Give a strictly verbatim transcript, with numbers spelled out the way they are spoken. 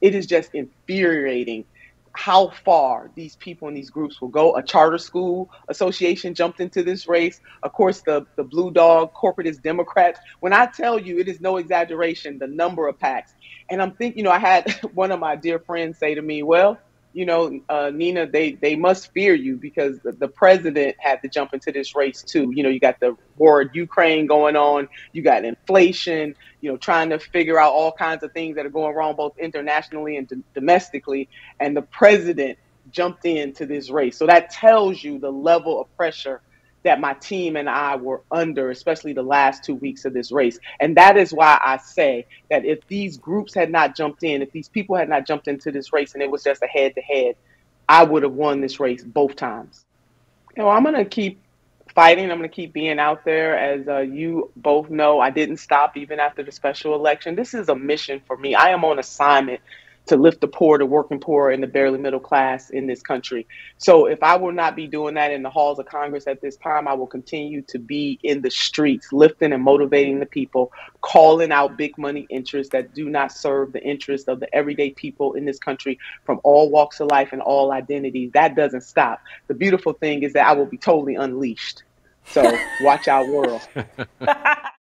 it is just infuriating how far these people in these groups will go. A charter school association jumped into this race. Of course, the, the blue dog corporatist Democrats. When I tell you, it is no exaggeration, the number of PACs. And I'm thinking, you know, I had one of my dear friends say to me, well, you know, uh, Nina, they, they must fear you because the, the president had to jump into this race too. You know, you got the war in Ukraine going on, you got inflation, you know, trying to figure out all kinds of things that are going wrong, both internationally and d- domestically. And the president jumped into this race. So that tells you the level of pressure that my team and I were under, especially the last two weeks of this race. And that is why I say that if these groups had not jumped in, if these people had not jumped into this race and it was just a head-to-head, I would have won this race both times. You know, I'm going to keep fighting. I'm going to keep being out there. As uh, you both know, I didn't stop even after the special election. This is a mission for me. I am on assignment to lift the poor, the working poor, and the barely middle class in this country. So if I will not be doing that in the halls of Congress at this time, I will continue to be in the streets, lifting and motivating the people, calling out big money interests that do not serve the interests of the everyday people in this country from all walks of life and all identities. That doesn't stop. The beautiful thing is that I will be totally unleashed. So watch our world.